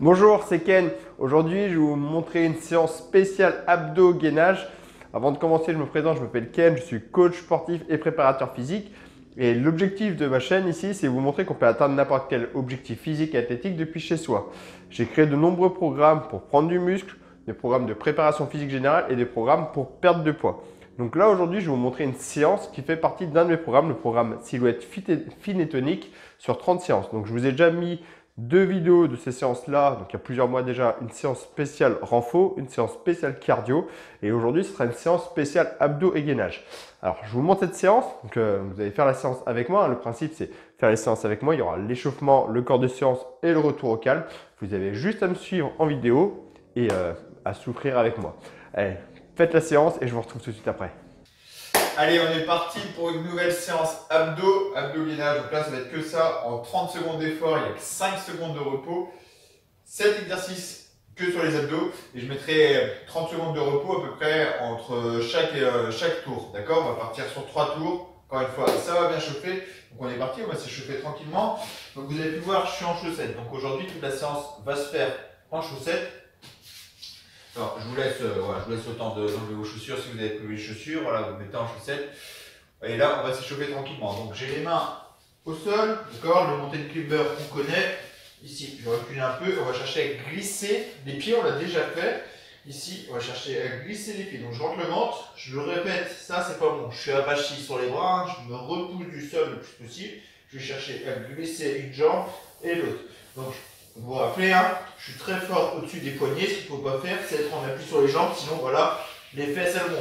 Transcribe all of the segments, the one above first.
Bonjour, c'est Ken. Aujourd'hui, je vais vous montrer une séance spéciale abdos-gainage. Avant de commencer, je me présente, je m'appelle Ken, je suis coach sportif et préparateur physique. Et l'objectif de ma chaîne ici, c'est vous montrer qu'on peut atteindre n'importe quel objectif physique et athlétique depuis chez soi. J'ai créé de nombreux programmes pour prendre du muscle, des programmes de préparation physique générale et des programmes pour perdre de poids. Donc là, aujourd'hui, je vais vous montrer une séance qui fait partie d'un de mes programmes, le programme Silhouette Fine et Tonique sur 30 séances. Donc je vous ai déjà mis deux vidéos de ces séances-là, donc il y a plusieurs mois déjà, une séance spéciale renfo, une séance spéciale cardio, et aujourd'hui ce sera une séance spéciale abdos et gainage. Alors je vous montre cette séance, donc vous allez faire la séance avec moi, le principe c'est faire les séances avec moi, il y aura l'échauffement, le corps de séance et le retour au calme. Vous avez juste à me suivre en vidéo et à souffrir avec moi. Allez, faites la séance et je vous retrouve tout de suite après. Allez, on est parti pour une nouvelle séance abdos-gainage. Donc là, ça va être que ça. En 30 secondes d'effort, il n'y a que 5 secondes de repos. Cet exercice que sur les abdos. Et je mettrai 30 secondes de repos à peu près entre chaque tour. D'accord? On va partir sur 3 tours. Encore une fois, ça va bien chauffer. Donc on est parti, on va s'échauffer tranquillement. Donc vous avez pu voir, je suis en chaussettes. Donc aujourd'hui, toute la séance va se faire en chaussettes. Alors, je vous laisse, voilà, je vous laisse le temps d'enlever vos chaussures si vous avez plus les chaussures. Voilà, vous mettez en chaussettes. Et là, on va s'échauffer tranquillement. Donc, j'ai les mains au sol. D'accord, le mountain climber qu'on connaît. Ici, je recule un peu. On va chercher à glisser les pieds. On l'a déjà fait. Ici, on va chercher à glisser les pieds. Donc, je rentre le ventre. Je le répète. Ça, c'est pas bon. Je suis abachi sur les bras. Je me repousse du sol le plus possible. Je vais chercher à glisser une jambe et l'autre. Donc, vous vous rappelez, hein, je suis très fort au-dessus des poignets. Ce qu'il ne faut pas faire, c'est être en appui sur les jambes, sinon voilà, les fesses elles montent.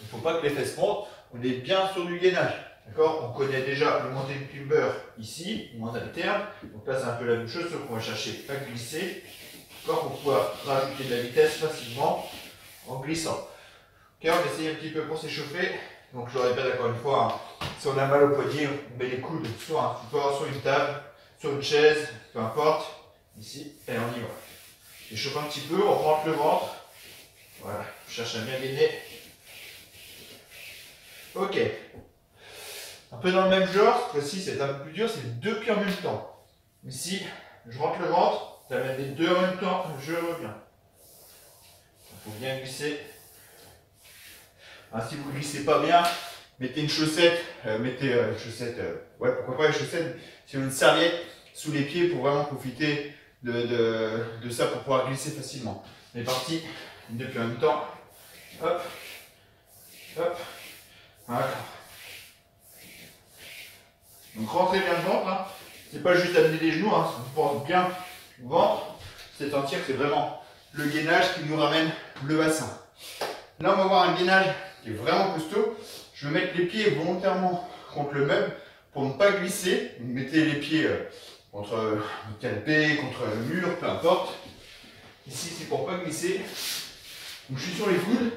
Il ne faut pas que les fesses montent, on est bien sur du gainage. D'accord, on connaît déjà le mountain climber ici, où on alterne. Donc là, c'est un peu la même chose, sauf qu'on va chercher à glisser. D'accord, pour pouvoir rajouter de la vitesse facilement en glissant. Ok, on essaye un petit peu pour s'échauffer. Donc je le répète encore une fois, hein, si on a mal au poignet, on met les coudes sur un support, sur une table, sur une chaise, peu importe. Ici, et on y va. J'échauffe un petit peu, on rentre le ventre. Voilà, je cherche à bien gainer. Ok. Un peu dans le même genre, cette fois-ci c'est un peu plus dur, c'est deux pieds en même temps. Ici, je rentre le ventre, ça met les deux en même temps, je reviens. Il faut bien glisser. Alors, si vous ne glissez pas bien, mettez une chaussette, ouais, pourquoi pas une chaussette, si vous avez une serviette sous les pieds pour vraiment profiter de ça pour pouvoir glisser facilement. On est parti, depuis en même temps. Hop, hop, voilà. Donc rentrez bien le ventre, hein. C'est pas juste amener les genoux, hein. On porte bien le ventre. Cette entière, c'est vraiment le gainage qui nous ramène le bassin. Là, on va avoir un gainage qui est vraiment costaud. Je vais mettre les pieds volontairement contre le meuble pour ne pas glisser. Vous mettez les pieds contre le canapé, contre le mur, peu importe. Ici, c'est pour ne pas glisser. Donc, je suis sur les coudes.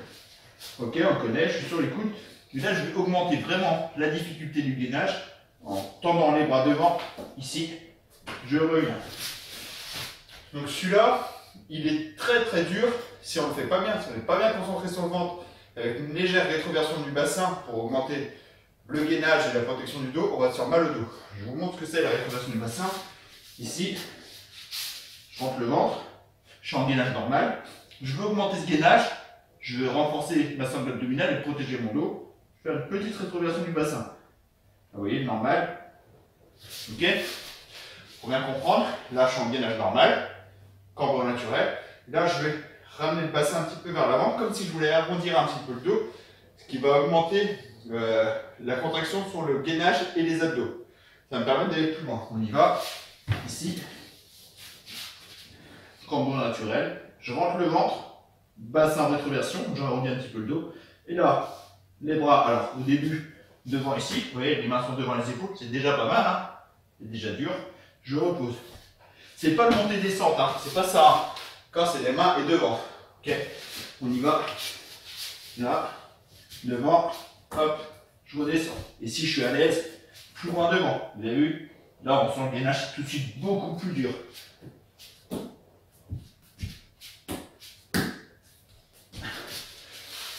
Ok, on connaît, je suis sur les coudes. Et là, je vais augmenter vraiment la difficulté du gainage en tendant les bras devant. Ici, je reviens. Donc, celui-là, il est très dur. Si on ne le fait pas bien, si on n'est pas bien concentré sur le ventre, avec une légère rétroversion du bassin pour augmenter le gainage et la protection du dos, on va se faire mal au dos. Je vous montre ce que c'est la rétroversion du bassin. Ici, je rentre le ventre, je suis en gainage normal. Je veux augmenter ce gainage, je veux renforcer ma sangle abdominale et protéger mon dos. Je fais une petite rétroversion du bassin. Vous voyez, normal. Ok? Pour bien comprendre, là je suis en gainage normal, cambrure naturel. Là je vais ramener le bassin un petit peu vers l'avant, comme si je voulais arrondir un petit peu le dos, ce qui va augmenter la contraction sur le gainage et les abdos. Ça me permet d'aller plus loin. On y va. Ici, cambrure naturel. Je rentre le ventre, bassin en rétroversion. J'en reviens un petit peu le dos. Et là, les bras. Alors, au début, devant ici. Vous voyez, les mains sont devant les épaules. C'est déjà pas mal. Hein, c'est déjà dur. Je repose. C'est pas le montée-descente. Hein, c'est pas ça. Hein, quand c'est les mains et devant. Ok. On y va. Là, devant. Hop, je redescends. Et si je suis à l'aise, plus loin devant. Vous avez vu? Là, on sent le gainage tout de suite beaucoup plus dur.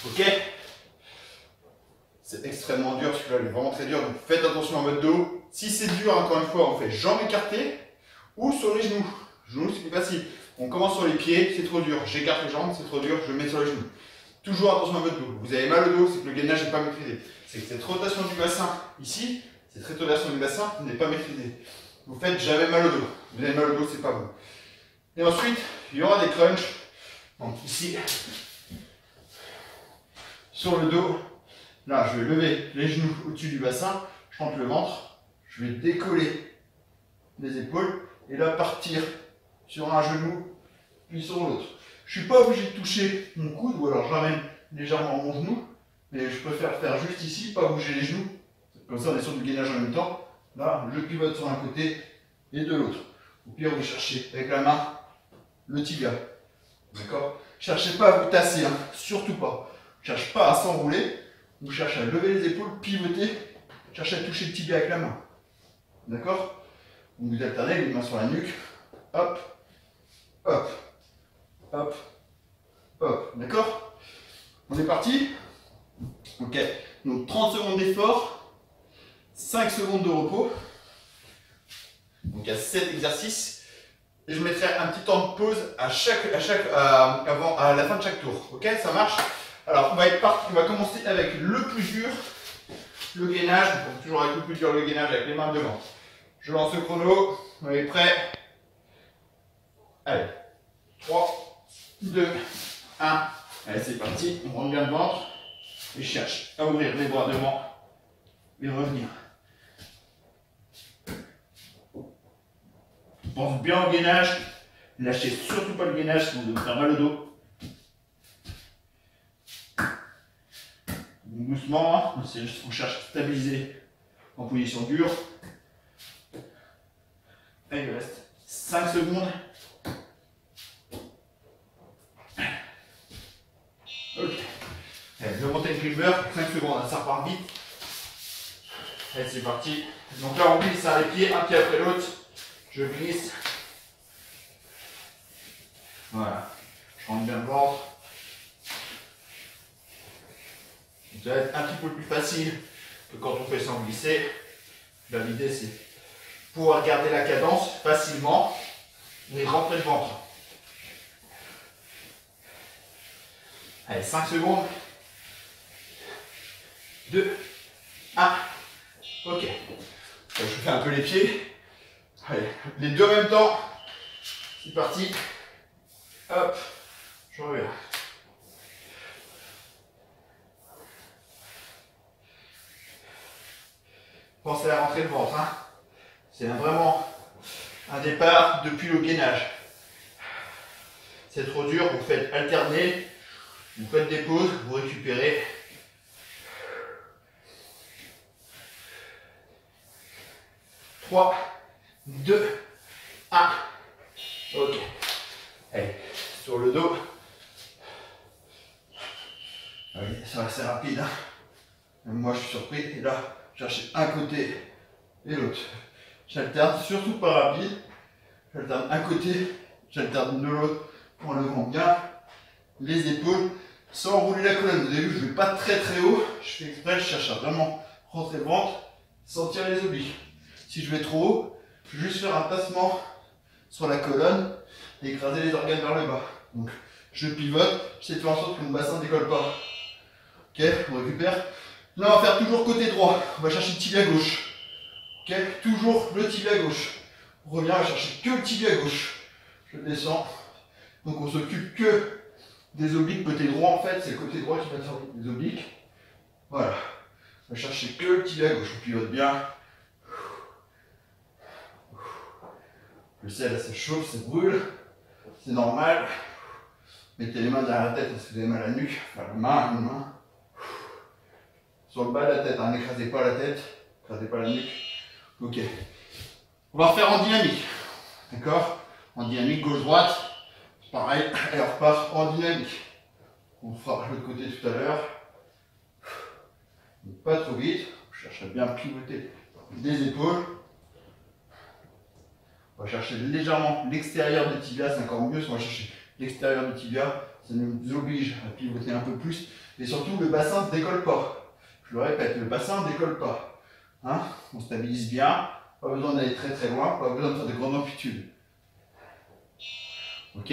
Ok? C'est extrêmement dur, celui-là, il est vraiment très dur. Donc, faites attention à votre dos. Si c'est dur, encore une fois, on fait jambes écartées ou sur les genoux. Genoux, c'est plus facile. On commence sur les pieds, c'est trop dur, j'écarte les jambes, c'est trop dur, je me mets sur les genoux. Toujours attention à votre dos, vous avez mal au dos, c'est que le gainage n'est pas maîtrisé. C'est que cette rotation du bassin ici, cette rotation du bassin n'est pas maîtrisée. Vous faites jamais mal au dos, vous avez mal au dos, c'est pas bon. Et ensuite, il y aura des crunchs, donc ici, sur le dos, là je vais lever les genoux au-dessus du bassin, je rentre le ventre, je vais décoller les épaules et là partir sur un genou, puis sur l'autre. Je ne suis pas obligé de toucher mon coude, ou alors je ramène légèrement mon genou, mais je préfère faire juste ici, pas bouger les genoux, comme ça on est sur du gainage en même temps. Là, je pivote sur un côté et de l'autre. Au pire, vous cherchez avec la main le tibia. D'accord ? Cherchez pas à vous tasser, hein, surtout pas. On cherche pas à s'enrouler, on cherche à lever les épaules, pivoter, on cherche à toucher le tibia avec la main. D'accord ? Vous alternez les mains sur la nuque, hop, hop, hop, hop. D'accord ? On est parti ? Ok. Donc 30 secondes d'effort. 5 secondes de repos, donc il y a 7 exercices, et je mettrai un petit temps de pause à la fin de chaque tour, ok, ça marche. Alors on va commencer avec le plus dur, le gainage, donc toujours avec le plus dur, le gainage avec les mains devant. Je lance le chrono, on est prêt, allez, 3, 2, 1, allez c'est parti, on rentre bien le ventre, et je cherche à ouvrir les bras devant, et revenir. Pense bien au gainage, lâchez surtout pas le gainage sinon vous allez vous faire mal au dos. Doucement, on cherche à stabiliser en position dure. Et il reste 5 secondes. Ok. Allez, le mountain climber, 5 secondes, ça repart vite. Allez, c'est parti. Donc là, on glisse les pieds, un pied après l'autre. Je glisse. Voilà. Je rentre bien le ventre. Ça va être un petit peu plus facile que quand on fait sans glisser. Là, l'idée, c'est pouvoir garder la cadence facilement, mais rentrer le ventre. Allez, 5 secondes. 2, 1. Ok, je fais un peu les pieds, allez, les deux en même temps, c'est parti, hop, je reviens. Pensez à rentrer le ventre, hein. C'est vraiment un départ depuis le gainage. C'est trop dur, vous faites alterner, vous faites des pauses, vous récupérez. Deux, un, ok, allez, sur le dos, c'est assez rapide, hein. Même moi je suis surpris, et là, cherchez un côté et l'autre, j'alterne, surtout pas rapide, j'alterne un côté, j'alterne de l'autre, en levant bien les épaules, sans rouler la colonne. Vous avez vu, je ne vais pas très très haut, je fais exprès, je cherche à vraiment rentrer le ventre, sans tirer les obliques. Si je vais trop haut, je vais juste faire un tassement sur la colonne et écraser les organes vers le bas. Donc, je pivote, j'essaie de faire en sorte que mon bassin ne décolle pas. Ok, on récupère. Là, on va faire toujours côté droit. On va chercher le tibia gauche. Ok, toujours le tibia gauche. On revient à chercher que le tibia gauche. Je descends. Donc, on s'occupe que des obliques. Côté droit, en fait, c'est le côté droit qui va faire les obliques. Voilà. On va chercher que le tibia gauche. On pivote bien. Je sais, là ça chauffe, ça brûle, c'est normal. Mettez les mains derrière la tête, parce que vous avez mal à la nuque, enfin la main. Sur le bas de la tête, n'écrasez pas la tête, n'écrasez pas la nuque. Ok. On va refaire en dynamique. D'accord ? En dynamique, gauche-droite. Pareil, et on repart en dynamique. On fera l'autre côté tout à l'heure. Pas trop vite. Je cherche à bien pivoter des épaules. On va chercher légèrement l'extérieur du tibia, c'est encore mieux si on va chercher l'extérieur du tibia, ça nous oblige à pivoter un peu plus. Et surtout, le bassin ne décolle pas. Je le répète, le bassin ne décolle pas. Hein, on stabilise bien, pas besoin d'aller très très loin, pas besoin de faire de grandes amplitudes. Ok.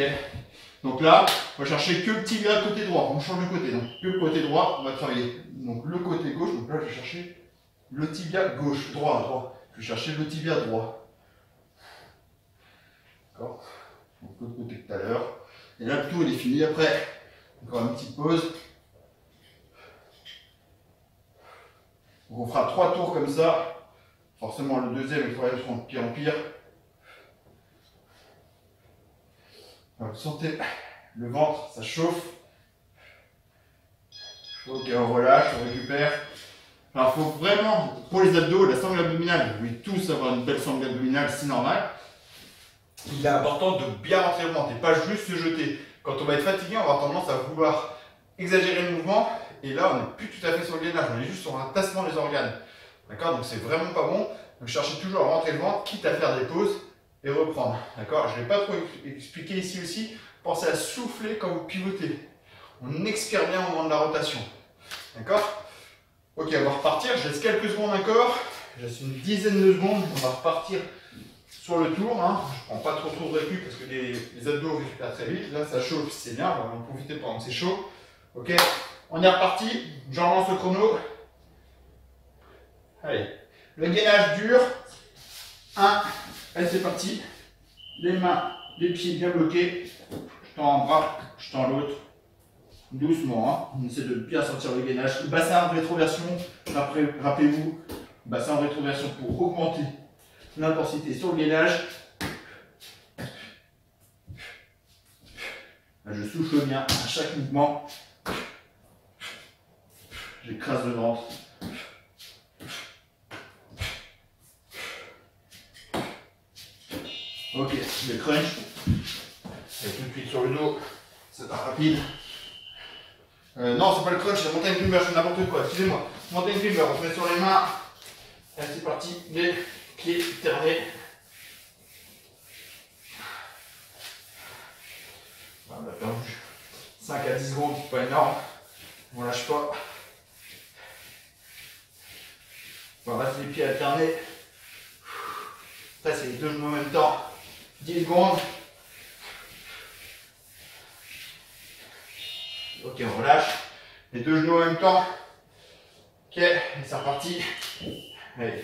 Donc là, on va chercher que petit gars côté droit. On change de côté. Donc que côté droit, on va travailler. Donc le côté gauche. Donc là, je vais chercher le tibia gauche, droit, droit. Je vais chercher le tibia droit. D'accord. Donc l'autre côté tout à l'heure. Et là, le tour il est fini. Après, encore une petite pause. Donc on fera 3 tours comme ça. Forcément, le deuxième, il faudrait être de pire en pire. Donc, sentez le ventre, ça chauffe. Ok, on relâche, on récupère. Alors, il faut vraiment, pour les abdos, la sangle abdominale, vous pouvez tous avoir une belle sangle abdominale, c'est normal. Il est important de bien rentrer le ventre et pas juste se jeter. Quand on va être fatigué, on va avoir tendance à vouloir exagérer le mouvement. Et là, on n'est plus tout à fait sur le gainage, on est juste sur un tassement des organes. D'accord, donc c'est vraiment pas bon. Donc cherchez toujours à rentrer le ventre, quitte à faire des pauses et reprendre. D'accord, je ne l'ai pas trop expliqué ici aussi. Pensez à souffler quand vous pivotez. On expire bien au moment de la rotation. D'accord. Ok, on va repartir. Je laisse quelques secondes encore. Je laisse une dizaine de secondes. On va repartir sur le tour. Hein. Je ne prends pas trop de récup parce que les abdos récupèrent très vite. Là, ça chauffe, c'est bien. On va en profiter pendant que c'est chaud. Ok, on est reparti. J'en lance le chrono. Allez, le gainage dur. 1, allez, c'est parti. Les mains, les pieds bien bloqués. Je tends un bras, je tends l'autre. Doucement, hein. On essaie de bien sortir le gainage. Bassin en rétroversion. Rappelez-vous, bassin en rétroversion pour augmenter l'intensité sur le gainage. Je souffle bien à chaque mouvement. J'écrase le ventre. Ok, le crunch, et tout de suite sur le dos, c'est pas rapide. Non, c'est pas le crunch, c'est la montagne climber, c'est n'importe quoi, excusez-moi. Montagne climber, on se met sur les mains, et c'est parti, les pieds ternés. On a perdu 5 à 10 secondes, c'est pas énorme, on lâche pas. On va rester les pieds alternés, ça c'est les deux genoux en même temps. 10 secondes. Ok, on relâche. Les deux genoux en même temps. Ok, et c'est reparti. Allez.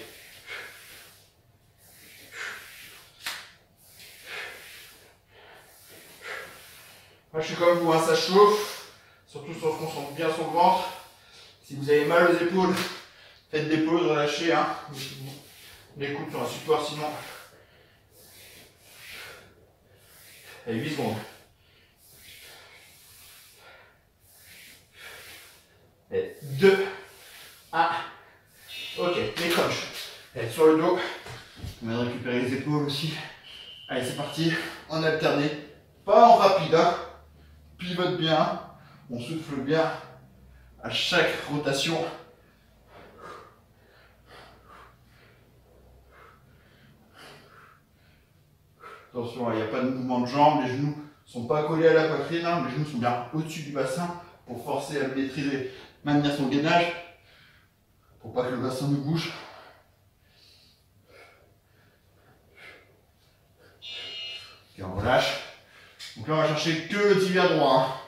Moi, je suis comme vous, hein, ça chauffe. Surtout si on se concentre bien sur le ventre. Si vous avez mal aux épaules, faites des pauses, relâchez. Hein. Les coudes sur un support, sinon... Allez, 8 secondes. Et 2, 1. Ok, les crunchs. Allez, sur le dos. On va récupérer les épaules aussi. Allez, c'est parti. En alterné. Pas en rapide. Hein. Pivote bien. On souffle bien à chaque rotation. Attention, il n'y a pas de mouvement de jambes, les genoux ne sont pas collés à la poitrine, hein, les genoux sont bien au-dessus du bassin pour forcer à maîtriser, maintenir son gainage, pour pas que le bassin nous bouge. Et on relâche. Donc là, on va chercher que le tibia droit, hein.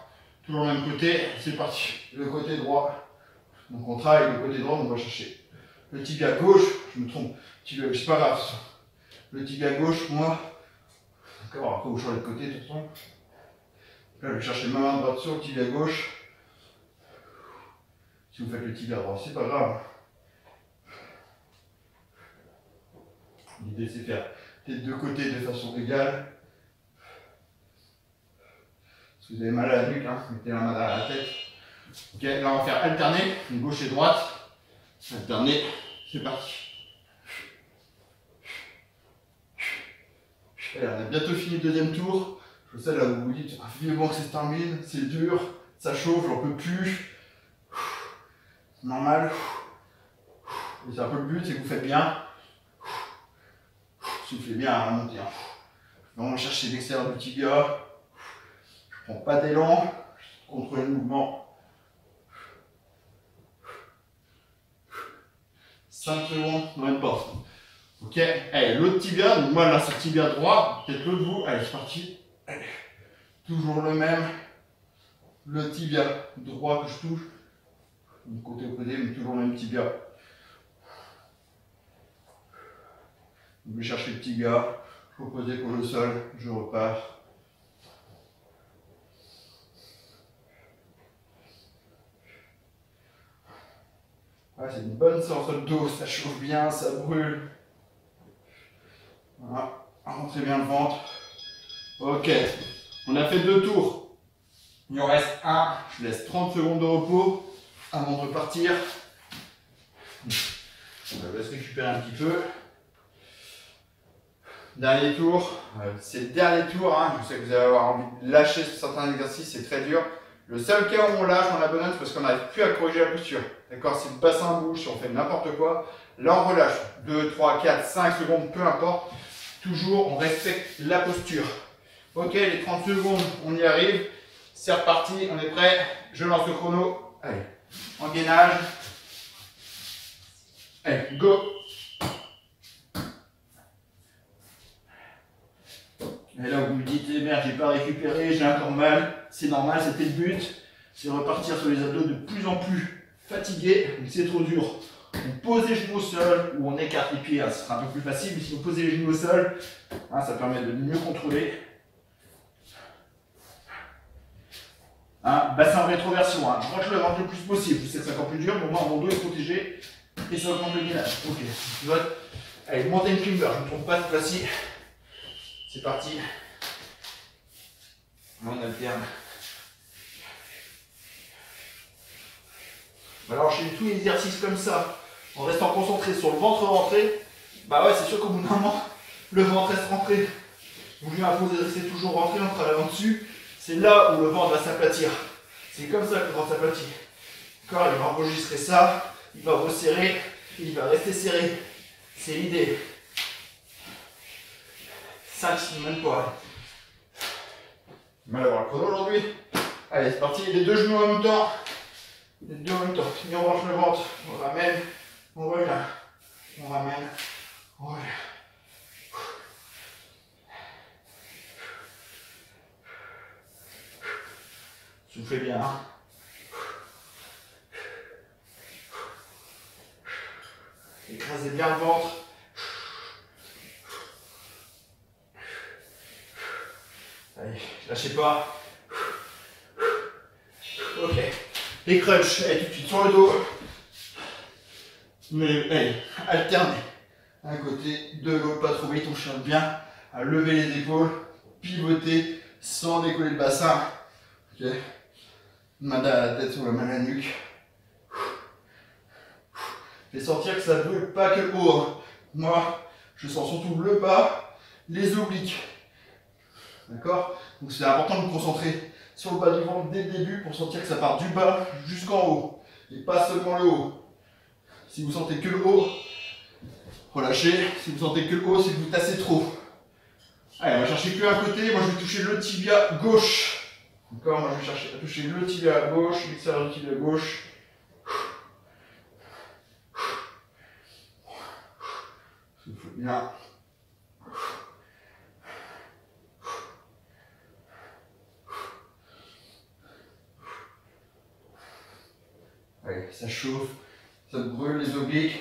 Toujours le même côté, c'est parti, le côté droit. Donc on travaille le côté droit, on va chercher le tibia gauche, je me trompe, c'est pas grave, le tibia gauche, moi. D'accord, après vous changez de côté, de toute façon. Là, je vais chercher ma main droite sur le tibia gauche. Si vous faites le tibia droit, c'est pas grave. L'idée, c'est de faire les deux côtés de façon égale. Si vous avez mal à la nuque, hein, mettez la main derrière la tête. Ok, là, on va faire alterner, gauche et droite. Alterner, c'est parti. Allez, on a bientôt fini le deuxième tour. Je sais là où vous dites, vivement que ça se termine, c'est dur, ça chauffe, j'en peux plus. C'est normal. C'est un peu le but, c'est que vous faites bien. Soufflez bien à monter. On cherche l'extérieur du tibia. Je ne prends pas d'élan. Je contrôle le mouvement. 5 secondes, même pas. Ok, allez, l'autre tibia, donc moi là c'est le tibia droit, peut-être l'autre bout, allez c'est parti, allez. Toujours le même, le tibia droit que je touche, du côté opposé, mais toujours le même tibia. Je vais chercher le tibia, opposé pour le sol, je repars. Ah, c'est une bonne séance de dos, ça chauffe bien, ça brûle. Voilà, rentrez bien le ventre. Ok, on a fait 2 tours. Il en reste un, je laisse 30 secondes de repos avant de repartir. On va se récupérer un petit peu. Dernier tour, c'est le dernier tour, hein. Je sais que vous allez avoir envie de lâcher certains exercices, c'est très dur. Le seul cas où on lâche dans la bonne, c'est parce qu'on n'arrive plus à corriger la posture. D'accord, si le bassin bouge, si on fait n'importe quoi, là on relâche. 2, 3, 4, 5 secondes, peu importe. Toujours, on respecte la posture. Ok, les 30 secondes, on y arrive. C'est reparti, on est prêt. Je lance le chrono. Allez, engainage. Allez, go. Et là, vous me dites, eh merde, j'ai pas récupéré, j'ai encore mal. C'est normal, c'était le but. C'est repartir sur les abdos de plus en plus fatigués. Donc c'est trop dur. On pose les genoux au sol ou on écarte les pieds. Hein, ce sera un peu plus facile, mais si vous posez les genoux au sol, hein, ça permet de mieux contrôler. Hein, bassin en rétroversion. Hein. Je crois que je le rentre le plus possible. Je sais que c'est encore plus dur, mais au moins mon dos est protégé. Et ça augmente le gainage. Ok. Allez, mountain climber. Je ne tombe pas cette fois-ci. C'est parti, on alterne. Alors j'ai tous les exercices comme ça, en restant concentré sur le ventre rentré. Bah ouais, c'est sûr qu'au bout d'un moment, le ventre reste rentré. Donc j'ai l'impression de rester toujours rentré, on travaille en dessus. C'est là où le ventre va s'aplatir. C'est comme ça que le ventre s'aplatit. D'accord, il va enregistrer ça, il va resserrer, il va rester serré. C'est l'idée. 5, même pas. Mal à voir le chrono aujourd'hui. Allez, c'est parti. Les 2 genoux en même temps. Les 2 en même temps. Et on range le ventre. On ramène. On revient. On ramène. On revient. Soufflez bien. Hein. Écrasez bien le ventre. Allez, lâchez pas. Ok. Les crunchs, allez, tout de suite sur le dos. Mais allez, alternez. Un côté, de l'autre, pas trop vite, on cherche bien à lever les épaules, pivoter sans décoller le bassin. Ok. Main à la tête ou la main à la nuque. Faites sentir que ça ne brûle pas que le haut. Moi, je sens surtout le bas, les obliques. D'accord? Donc c'est important de vous concentrer sur le bas du ventre dès le début pour sentir que ça part du bas jusqu'en haut. Et pas seulement le haut. Si vous sentez que le haut, relâchez. Si vous sentez que le haut, c'est que vous tassez trop. Allez, on va chercher que un côté. Moi, je vais toucher le tibia gauche. D'accord? Moi, je vais chercher à toucher le tibia gauche, l'extérieur du tibia gauche. Souffle bien. Ça chauffe, ça brûle les obliques.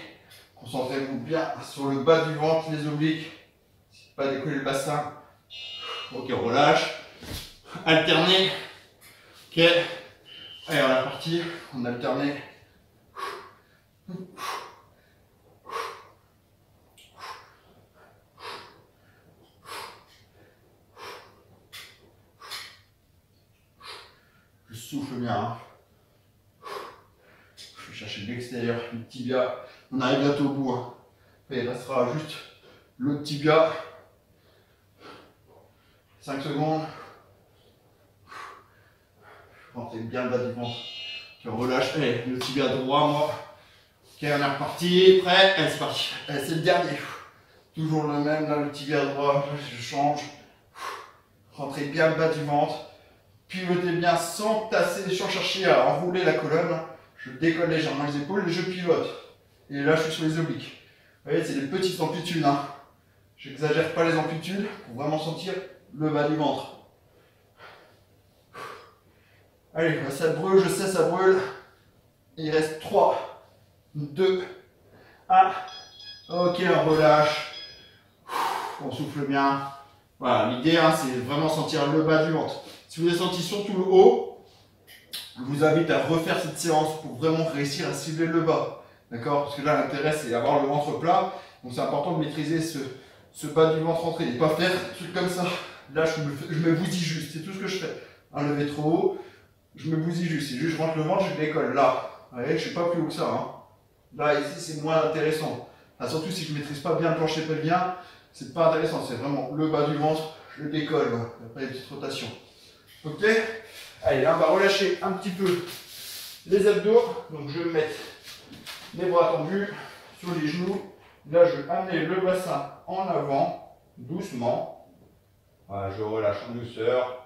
Concentrez-vous bien sur le bas du ventre, les obliques. Pas décoller le bassin. Ok, on relâche. Alternez. Ok. Allez, on est parti. On alterne. Je souffle bien. Hein. Chercher l'extérieur, le tibia, on arrive bientôt au bout, hein. Après, il restera juste l'autre tibia, 5 secondes, rentrez bien le bas du ventre, relâche, allez, le tibia droit, moi, ok, on est reparti, prêt, allez c'est parti, c'est le dernier, toujours le même, là le tibia droit, je change, rentrez bien le bas du ventre, pivotez bien sans tasser, sans chercher à enrouler la colonne. Je décolle légèrement les épaules et je pivote. Et là, je suis sur les obliques. Vous voyez, c'est des petites amplitudes. Hein. Je n'exagère pas les amplitudes pour vraiment sentir le bas du ventre. Allez, ça brûle, je sais, ça brûle. Il reste 3, 2, 1. Ok, on relâche. On souffle bien. Voilà, l'idée, hein, c'est vraiment sentir le bas du ventre. Si vous avez senti surtout le haut, je vous invite à refaire cette séance pour vraiment réussir à cibler le bas. D'accord? Parce que là, l'intérêt, c'est d'avoir le ventre plat. Donc, c'est important de maîtriser ce bas du ventre rentré. Et pas faire des trucs comme ça. Là, je me bousille juste. C'est tout ce que je fais. Un lever trop haut, je me bousille juste. C'est juste, je rentre le ventre, je décolle. Là, vous voyez, je ne suis pas plus haut que ça. Hein. Là, ici, c'est moins intéressant. Là, surtout si je ne maîtrise pas bien le plancher pelvien, c'est pas intéressant. C'est vraiment le bas du ventre, je décolle. Après, les petites rotations. Ok? Allez, là, on va relâcher un petit peu les abdos. Donc, je vais mettre les bras tendus sur les genoux. Là, je vais amener le bassin en avant, doucement. Voilà, je relâche en douceur.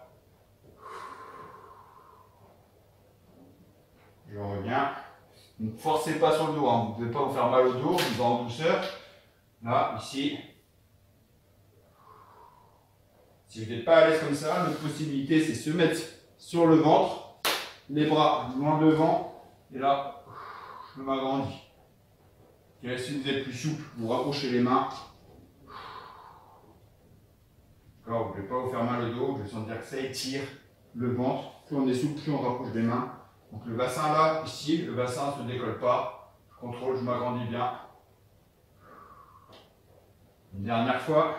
Je reviens. Ne forcez pas sur le dos, hein. Vous ne pouvez pas vous faire mal au dos, vous va en douceur. Là, ici. Si vous n'êtes pas à l'aise comme ça, l'autre possibilité, c'est se mettre sur le ventre, les bras loin devant, et là, je m'agrandis. Si vous êtes plus souple, vous rapprochez les mains. D'accord, vous ne voulez pas vous faire mal au dos, je vais sentir que ça étire le ventre. Plus on est souple, plus on rapproche des mains. Donc le bassin là, ici, le bassin ne se décolle pas. Je contrôle, je m'agrandis bien. Une dernière fois.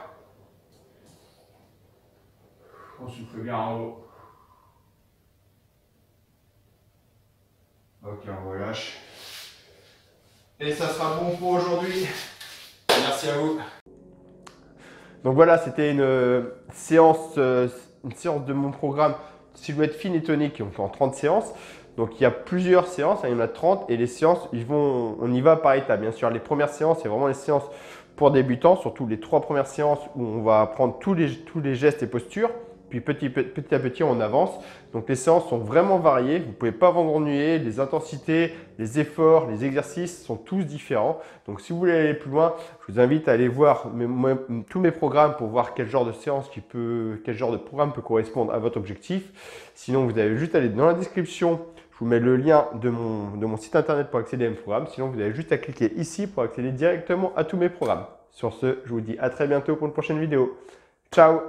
On souffle bien en haut. Ok, on relâche. Et ça sera bon pour aujourd'hui. Merci à vous. Donc voilà, c'était une séance de mon programme Silhouette fine et tonique. On fait en 30 séances. Donc il y a plusieurs séances, il y en a 30 et les séances, on y va par étapes. Bien sûr, les premières séances, c'est vraiment les séances pour débutants, surtout les 3 premières séances où on va apprendre tous les gestes et postures. Puis petit à petit, on avance. Donc les séances sont vraiment variées. Vous ne pouvez pas vous ennuyer. Les intensités, les efforts, les exercices sont tous différents. Donc si vous voulez aller plus loin, je vous invite à aller voir tous mes programmes pour voir quel genre de séance quel genre de programme peut correspondre à votre objectif. Sinon, vous avez juste à aller dans la description. Je vous mets le lien de mon site internet pour accéder à mes programmes. Sinon, vous avez juste à cliquer ici pour accéder directement à tous mes programmes. Sur ce, je vous dis à très bientôt pour une prochaine vidéo. Ciao!